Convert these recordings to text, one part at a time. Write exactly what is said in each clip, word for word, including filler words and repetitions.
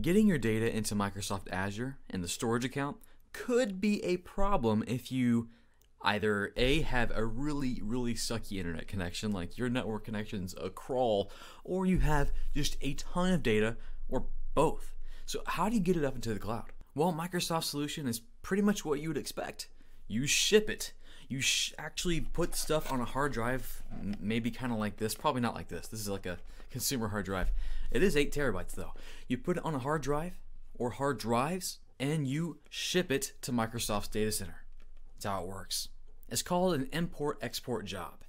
Getting your data into Microsoft Azure and the storage account could be a problem if you either A, have a really, really sucky internet connection, like your network connection's a crawl, or you have just a ton of data, or both. So how do you get it up into the cloud? Well, Microsoft's solution is pretty much what you would expect. You ship it. You sh actually put stuff on a hard drive, maybe kind of like this, probably not like this. This is like a consumer hard drive. It is eight terabytes though. You put it on a hard drive or hard drives and you ship it to Microsoft's data center. That's how it works. It's called an import-export job.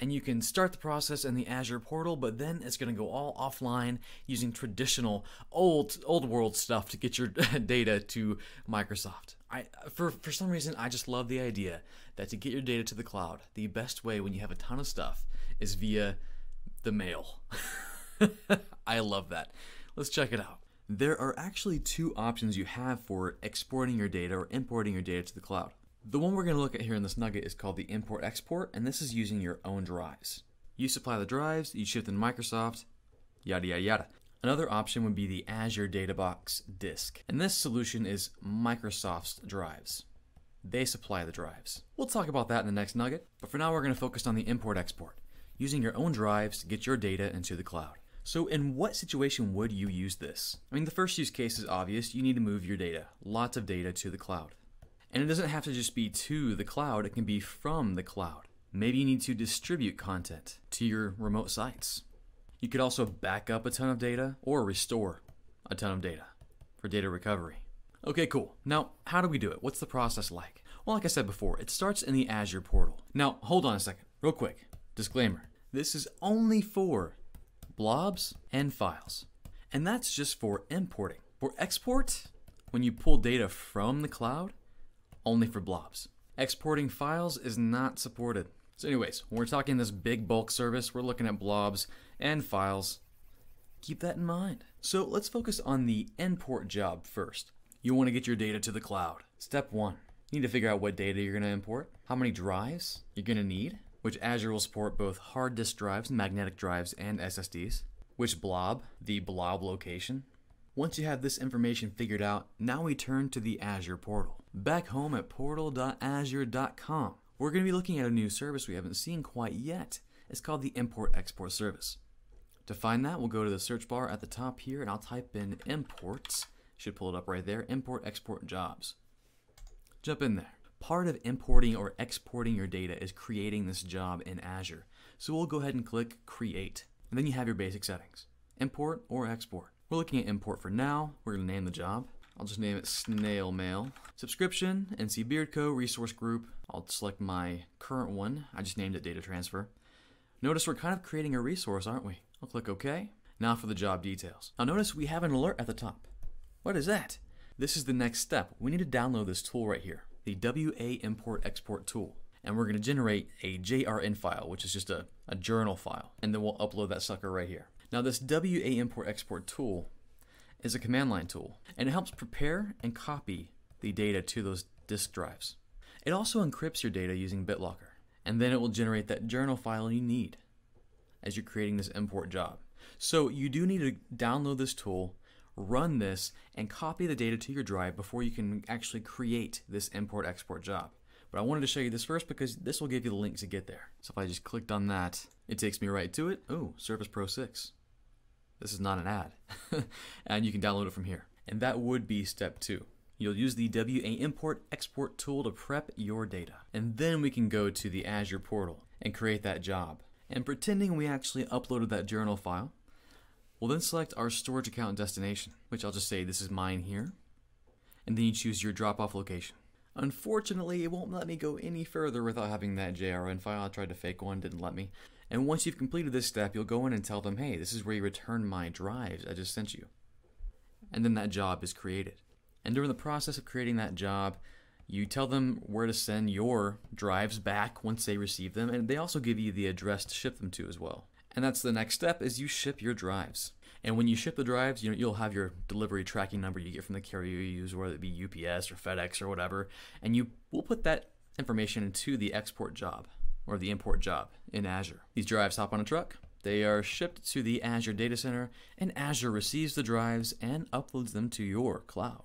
And you can start the process in the Azure portal, but then it's gonna go all offline using traditional old old world stuff to get your data to Microsoft. I, for, for some reason, I just love the idea that to get your data to the cloud, the best way when you have a ton of stuff is via the mail. I love that. Let's check it out. There are actually two options you have for exporting your data or importing your data to the cloud. The one we're going to look at here in this nugget is called the import-export, and this is using your own drives. You supply the drives, you ship them to Microsoft, yada, yada, yada. Another option would be the Azure Data Box disk, and this solution is Microsoft's drives. They supply the drives. We'll talk about that in the next nugget, but for now we're going to focus on the import-export, using your own drives to get your data into the cloud. So in what situation would you use this? I mean, the first use case is obvious. You need to move your data, lots of data to the cloud. And it doesn't have to just be to the cloud, it can be from the cloud. Maybe you need to distribute content to your remote sites. You could also back up a ton of data or restore a ton of data for data recovery. Okay, cool. Now, how do we do it? What's the process like? Well, like I said before, it starts in the Azure portal. Now, hold on a second, real quick. Disclaimer, this is only for blobs and files. And that's just for importing. For export, when you pull data from the cloud, only for blobs. Exporting files is not supported. So anyways, when we're talking this big bulk service, we're looking at blobs and files. Keep that in mind. So let's focus on the import job first. You want to get your data to the cloud. Step one, you need to figure out what data you're going to import, how many drives you're going to need, which Azure will support both hard disk drives, magnetic drives, and S S Ds, which blob, the blob location. Once you have this information figured out, now we turn to the Azure portal. Back home at portal dot azure dot com, we're going to be looking at a new service we haven't seen quite yet. It's called the import-export service. To find that, we'll go to the search bar at the top here, and I'll type in imports. Should pull it up right there, import-export jobs. Jump in there. Part of importing or exporting your data is creating this job in Azure. So we'll go ahead and click create, and then you have your basic settings. Import or export. We're looking at import for now. We're going to name the job. I'll just name it snail mail. Subscription, N C Beard Co, resource group. I'll select my current one. I just named it Data Transfer. Notice we're kind of creating a resource, aren't we? I'll click OK. Now for the job details. Now notice we have an alert at the top. What is that? This is the next step. We need to download this tool right here, the W A Import Export Tool. And we're going to generate a J R N file, which is just a, a journal file. And then we'll upload that sucker right here. Now this W A Import Export Tool is a command line tool, and it helps prepare and copy the data to those disk drives. It also encrypts your data using BitLocker, and then it will generate that journal file you need as you're creating this import job. So you do need to download this tool, run this, and copy the data to your drive before you can actually create this import-export job. But I wanted to show you this first because this will give you the link to get there. So if I just clicked on that, it takes me right to it. Oh, Surface Pro six. This is not an ad. And you can download it from here. And that would be step two. You'll use the W A Import Export Tool to prep your data. And then we can go to the Azure portal and create that job. And pretending we actually uploaded that journal file, we'll then select our storage account and destination, which I'll just say this is mine here. And then you choose your drop-off location. Unfortunately, it won't let me go any further without having that J R N file. I tried to fake one, didn't let me. And once you've completed this step, you'll go in and tell them, hey, this is where you return my drives I just sent you. And then that job is created. And during the process of creating that job, you tell them where to send your drives back once they receive them, and they also give you the address to ship them to as well. And that's the next step, is you ship your drives. And when you ship the drives, you know, you'll have your delivery tracking number you get from the carrier you use, whether it be U P S or FedEx or whatever, and you will put that information into the export job or the import job in Azure. These drives hop on a truck, They are shipped to the Azure data center, and Azure receives the drives and uploads them to your cloud.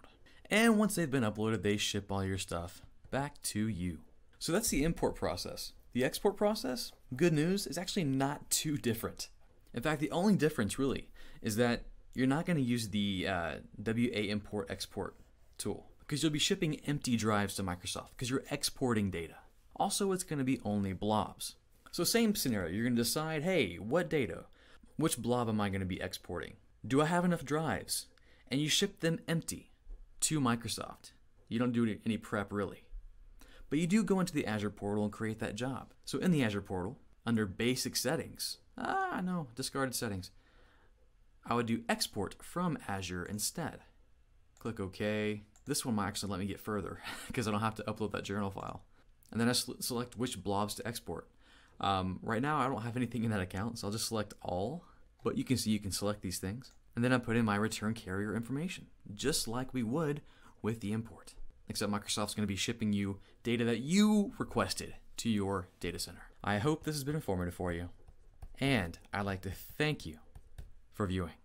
And once they've been uploaded, they ship all your stuff back to you. So that's the import process. The export process, good news, is actually not too different. In fact, the only difference really is that you're not going to use the uh, W A Import Export Tool, because you'll be shipping empty drives to Microsoft because you're exporting data. Also, it's going to be only blobs. So same scenario, you're going to decide, hey, what data? Which blob am I going to be exporting? Do I have enough drives? And you ship them empty to Microsoft. You don't do any prep really. But you do go into the Azure portal and create that job. So in the Azure portal, under basic settings, ah, no, discarded settings, I would do export from Azure instead. Click OK. This one might actually let me get further because I don't have to upload that journal file. And then I select which blobs to export. Um, right now I don't have anything in that account, so I'll just select all, but you can see you can select these things. And then I put in my return carrier information, just like we would with the import. Except Microsoft's going to be shipping you data that you requested to your data center. I hope this has been informative for you, and I'd like to thank you for viewing.